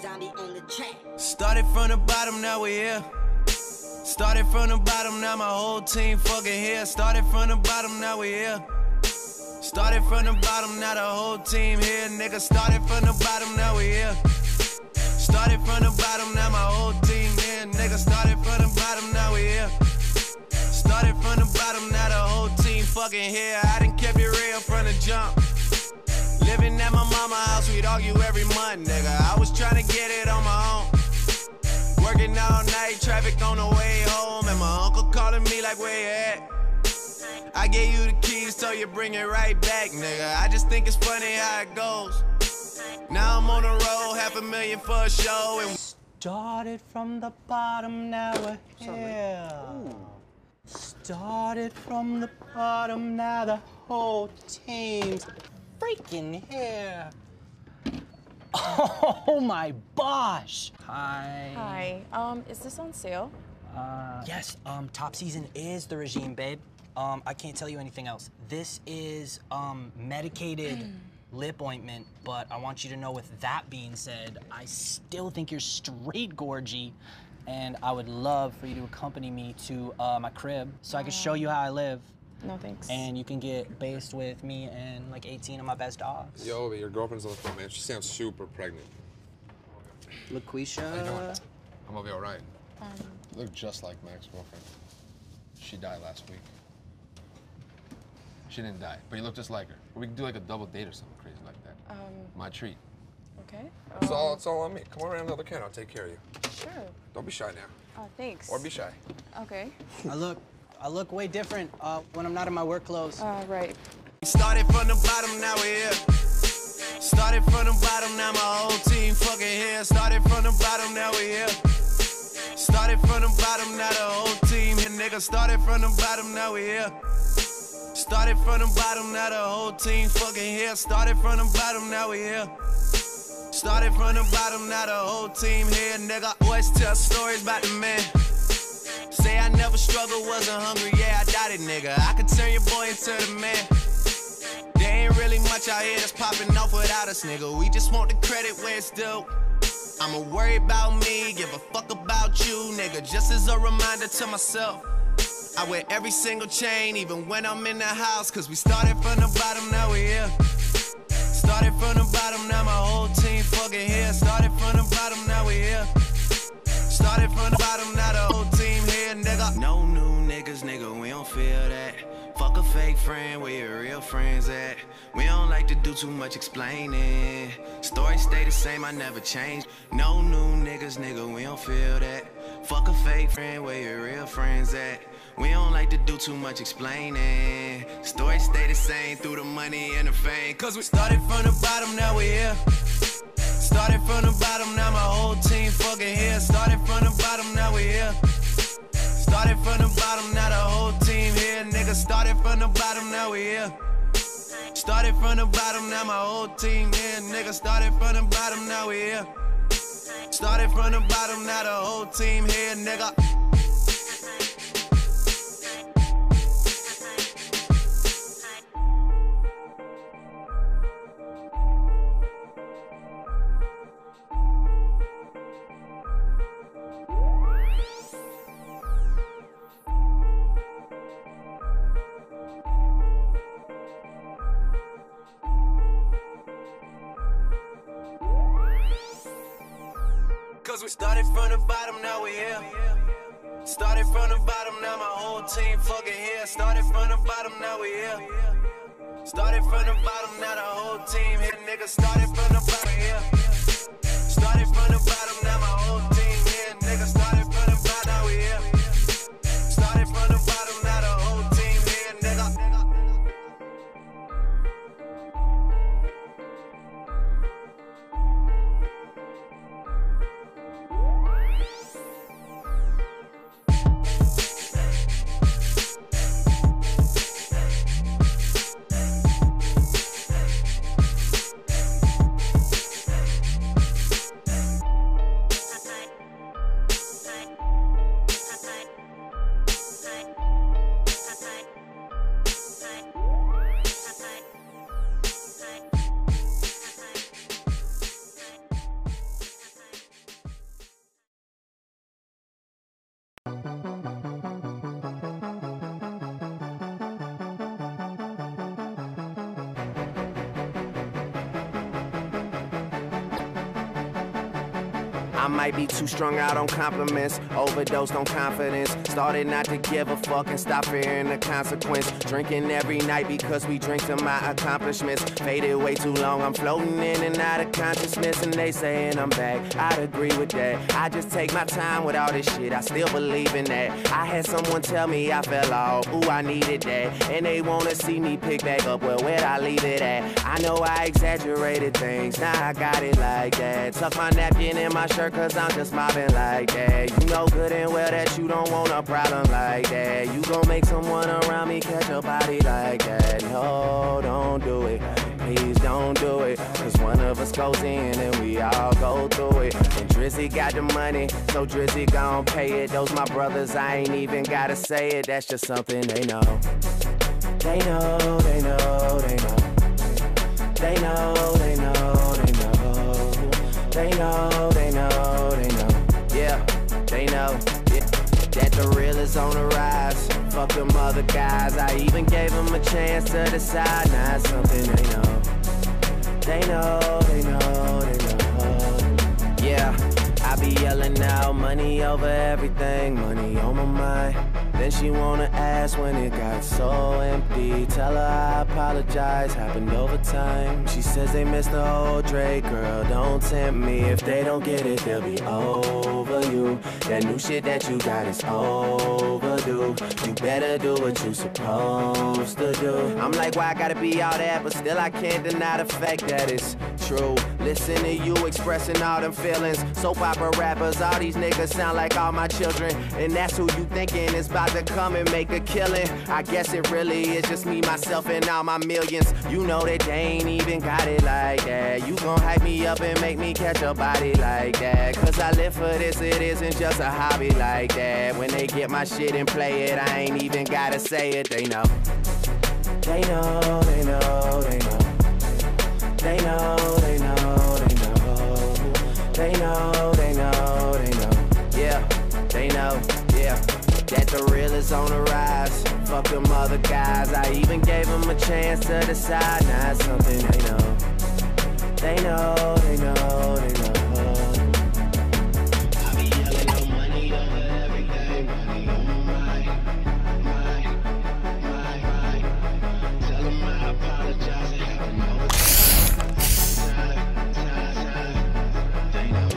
Zombie on the track. Started from the bottom, now we here. Started from the bottom, now my whole team fucking here. Started from the bottom, now we here. Started from the bottom, now the whole team here, nigga. Started from the bottom, now we here. Started from the bottom, now my whole team here, nigga. Started from the bottom, now we here. Started from the bottom, now the whole team fucking here. I done kept it real from the jump. Living at my mama's house, we'd argue every month, nigga. I was trying to get it on my own. Working all night, traffic on the way home, and my uncle calling me like, where you at? I gave you the keys, so you bring it right back, nigga. I just think it's funny how it goes. Now I'm on the road, $500,000 for a show. And started from the bottom, now we're here. Started from the bottom, now the whole team's freaking here. Oh my gosh! Hi. Is this on sale? Yes. Top season is the regime, babe. I can't tell you anything else. This is medicated lip ointment, but I want you to know, with that being said, I still think you're straight gorgy, and I would love for you to accompany me to my crib so I can show you how I live. No thanks. And you can get based with me and like 18 of my best dogs. Yo, but your girlfriend's on the phone, man. She sounds super pregnant. LaQuisha. How you doing? I'm gonna be all right. You look just like Mac's girlfriend. She died last week. She didn't die, but you look just like her. We can do like a double date or something crazy like that. My treat. Okay. It's all on me. Come on around another can. I'll take care of you. Sure. Don't be shy now. Thanks. Or be shy. Okay. I look way different when I'm not in my work clothes. Right. Started from the bottom, now we're here. Started from the bottom, now my whole team fucking here. Started from the bottom, now we're here. Started from the bottom, now the whole team here, nigga. Started from the bottom, now we're here. Started from the bottom, now the whole team fucking here. Started from the bottom, now we here. Started from the bottom, now the whole team here. Nigga, always tell stories about the man. Say I never struggled, wasn't hungry, yeah, I doubted, nigga. I could turn your boy into the man. There ain't really much out here that's popping off without us, nigga. We just want the credit where it's due. I'ma worry about me, give a fuck about you, nigga. Just as a reminder to myself. I wear every single chain, even when I'm in the house, cause we started from the bottom, now we here. Started from the bottom, now my whole team fucking here. Started from the bottom, now we here. Started from the bottom, now the whole team here, nigga. No new niggas, nigga, we don't feel that. Fuck a fake friend, where your real friends at? We don't like to do too much explaining. Stories stay the same, I never change. No new niggas, nigga, we don't feel that. Fuck a fake friend, where your real friends at? We don't like to do too much explaining. Stories stay the same through the money and the fame. Cause we started from the bottom, now we here. Started from the bottom, now my whole team fucking here. Started from the bottom, now we here. Started from the bottom, now the whole team here. Nigga, started from the bottom, now we here. Started from the bottom, now my whole team here. Nigga, started from the bottom, now we here. Started from the bottom, now the whole team here, nigga. We started from the bottom, now we here. Started from the bottom, now my whole team fucking here. Started from the bottom, now we here. Started from the bottom, now the whole team here, nigga. Started from the bottom, here. Started from the bottom, now my whole team here, nigga. Started from the bottom, now we here. Started from the bottom, now the whole team here, nigga. I might be too strung out on compliments, overdosed on confidence. Started not to give a fuck and stop fearing the consequence. Drinking every night because we drink to my accomplishments. Faded way too long, I'm floating in and out of consciousness. And they saying I'm back, I'd agree with that. I just take my time with all this shit, I still believe in that. I had someone tell me I fell off, ooh, I needed that. And they wanna see me pick back up, well, where'd I leave it at? I know I exaggerated things, now I got it like that. Tuck my napkin in my shirt cause I'm just mobbing like that. You know good and well that you don't want a problem like that. You gon' make someone around me catch a body like that. No, don't do it, please don't do it. Cause one of us goes in and we all go through it. And Drizzy got the money, so Drizzy gon' pay it. Those my brothers, I ain't even gotta say it. That's just something they know. They know, they know, they know. They know, they know, they know. They know, they know, they know. Yeah, they know, yeah. That the real is on the rise. Fuck them other guys, I even gave them a chance to decide. Now it's something they know. They know, they know, they know. Yeah, I be yelling out money over everything, money on my mind. Then she wanna ask when it got so empty. Tell her I apologize, happened over time. She says they missed the whole Drake, girl, don't tempt me. If they don't get it, they'll be over you. That new shit that you got is overdue. You better do what you supposed to do. I'm like, why I gotta be all that? But still I can't deny the fact that it's true. Listen to you expressing all them feelings. Soap opera rappers, all these niggas sound like all my children. And that's who you thinking is about to come and make a killing. I guess it really is just me, myself, and all my millions. You know that they ain't even got it like that. You gon' hype me up and make me catch a body like that. Cause I live for this, it isn't just a hobby like that. When they get my shit and play it, I ain't even gotta say it. They know. They know, they know, they know. They know, they know, they know. They know, they know, they know. Yeah, they know, yeah. That the real is on the rise. Fuck them other guys, I even gave them a chance to decide. Now it's something they know. They know, they know, they know. I be yelling no money over everything. Money on my mind. Tell them I apologize, they have no time. They know.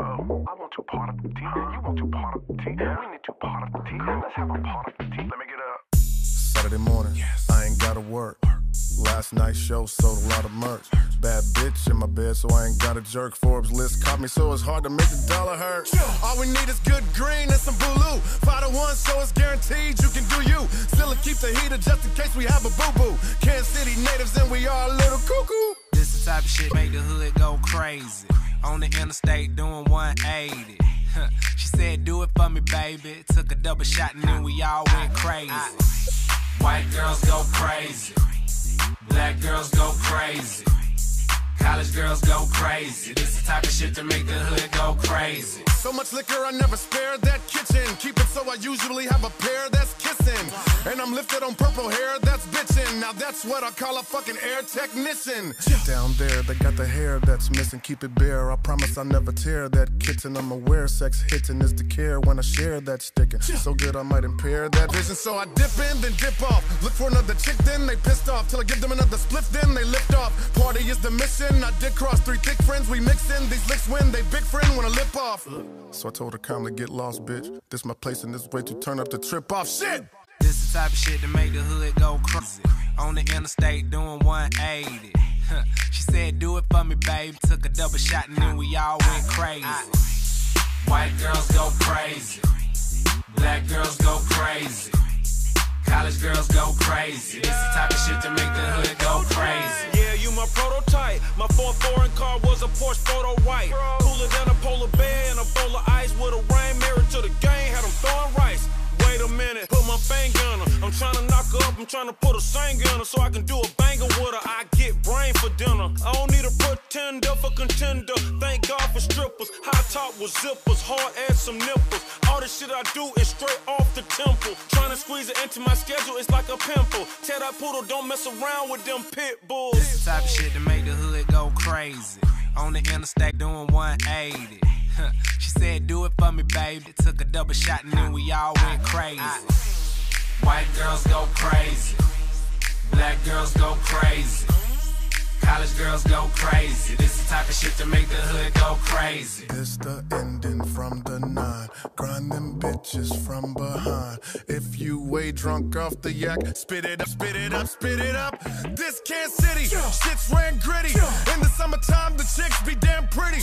I want two part of the tea, and you want two part of the tea. We need two part of the tea. Let's have a part of the tea. Let me get up. Saturday morning, yes. I ain't gotta work. Last night's show sold a lot of merch. Bad bitch in my bed, so I ain't got a jerk. Forbes list caught me, so it's hard to make the dollar hurt. All we need is good green and some blue. 5-1, so it's guaranteed you can do you. Still keep the heater just in case we have a boo-boo. Kansas City natives and we are a little cuckoo. This is the type of shit make the hood go crazy. On the interstate doing 180. She said, do it for me, baby. Took a double shot and then we all went crazy. White girls go crazy. Black girls go crazy. College girls go crazy. This is the type of shit to make the hood go crazy. So much liquor, I never spare that kitchen. Keep it so I usually have a pair that's kissing. And I'm lifted on purple hair that's bitching. Now that's what I call a fucking air technician. Down there, they got the hair that's missing. Keep it bare, I promise I never tear that kitten. I'm aware sex hitting is the care when I share that sticking. So good I might impair that vision. So I dip in, then dip off. Look for another chick, then they pissed off. Till I give them another split, then they lift off. Party is the mission. I did cross three thick friends, we mixin'. These licks win, they big friend wanna lip off. So I told her calmly, get lost, bitch. This my place and this way to turn up the trip off shit. This is the type of shit to make the hood go crazy. On the interstate doing 180. She said, do it for me, babe. Took a double shot and then we all went crazy. White girls go crazy. Black girls go crazy. College girls go crazy. This is the type of shit to make the hood go crazy. Yeah, you my prototype. My fourth foreign car was a Porsche photo white. Cooler than a polar bear and a bowl of ice with a rain mirror to the game. Had them throwing rice. Wait a minute, put my finger on her. I'm trying to knock her up, I'm trying to put a singer on her so I can do a banger with her. I get brain for dinner. I don't need a pretender for contender. Thank God for strippers. High top with zippers, hard ass some nipples. All the shit I do is straight off the temple. Trying to squeeze it into my schedule, it's like a pimple. Tell that poodle, don't mess around with them pit bulls. This is the type of shit to make the hood go crazy. On the interstate doing 180. She said, do it for me, babe. Took a double shot and then we all went crazy. White girls go crazy. Black girls go crazy. College girls go crazy. This is the type of shit to make the hood go crazy. This the ending from the 9. Grind them bitches from behind. If you way drunk off the yak, spit it up, spit it up, spit it up. This Kansas City, shit's ran gritty. In the summertime, the chicks be damn pretty.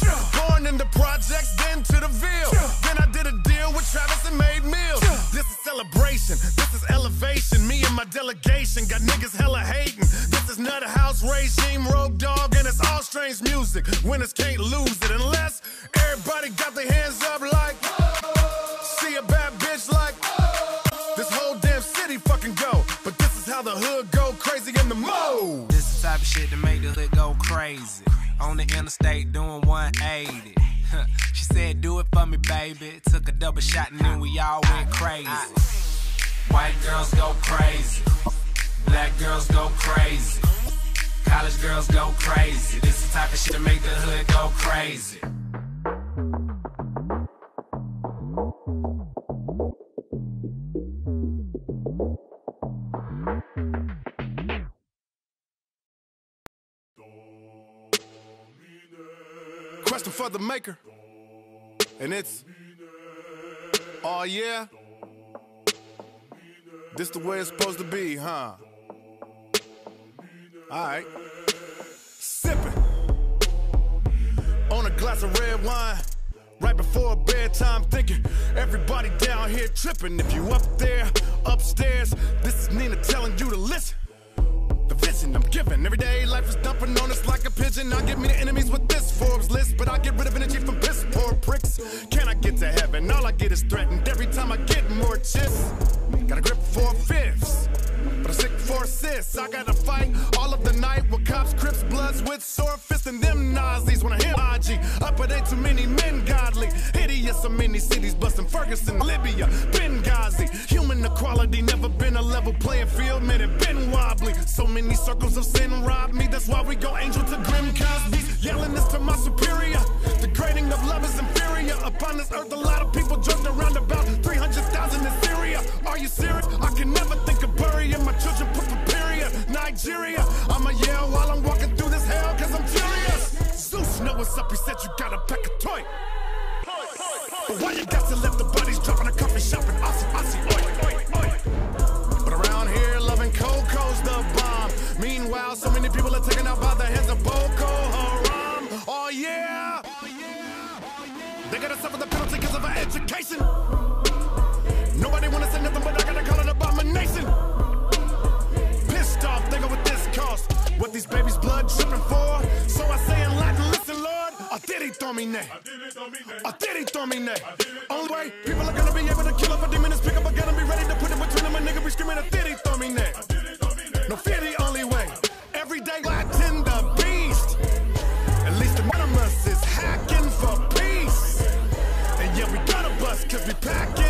Going into projects, then to the Ville. Then I did a deal with Travis and made meals. This is celebration, this is elevation. Me and my delegation got niggas hella hating. This is not a house regime. Rogue dog, and it's all strange music. Winners can't lose it unless everybody got their hands up like whoa. See a bad bitch like whoa. This whole damn city fucking go. But this is how the hood go crazy in the mode. This is the type of shit to make the hood go crazy. On the interstate doing 180. She said, do it for me, baby. Took a double shot and then we all went crazy. White girls go crazy. Black girls go crazy. College girls go crazy. This is the type of shit to make the hood go crazy. Question for the maker. And it's, oh yeah, this the way it's supposed to be, huh? Alright. Sipping on a glass of red wine right before bedtime, thinking everybody down here tripping. If you up there, upstairs, this is Nina telling you to listen. The vision I'm giving. Everyday life is dumping on us like a pigeon. I get me the enemies with this Forbes list, but I get rid of energy from piss poor pricks. Can I get to heaven? All I get is threatened. Every time I get more chips. Got a grip for fifths, but I'm sick for assists. I gotta fight all of the night with cops, crips, bloods with sore fists and them Nazis. When I hear IG, up it ain't too many men godly. Hideous, so many cities busting. Ferguson, Libya, Benghazi. Human equality never been a level playing field, man, it been wobbly. So many circles of sin rob me, that's why we go angel to Grim Cosby's. Yelling this to my superior, the grading of love is inferior. Upon this earth a lot of people jumped around about 300,000 in Syria. Are you serious? I can never think of burying my children, put for period, Nigeria. I'ma yell while I'm walking through this hell cause I'm furious. Zeus know what's up, he said you gotta pack a toy. But why you got to let the bodies drop in a coffee shop in Aussie, oi. But around here loving Coco's the bomb. Meanwhile so many people are taken out by the hands of Boko Haram. Oh yeah, they gotta suffer the penalty cause of our education. Nobody wanna say nothing, but I gotta call it abomination. Pissed off, thinking what this cost, what these babies' blood dripping for. So I say in Latin, listen, Lord, adiritomine, adiritomine. Only way people are gonna be able to kill up a demon is pick up a gun and be ready to put it between them. A nigga be screaming adiritomine. No fear, the only way. Every day I tend the beast. At least the anonymous is hacking for peace. And yeah, we gotta bust, cause we packing.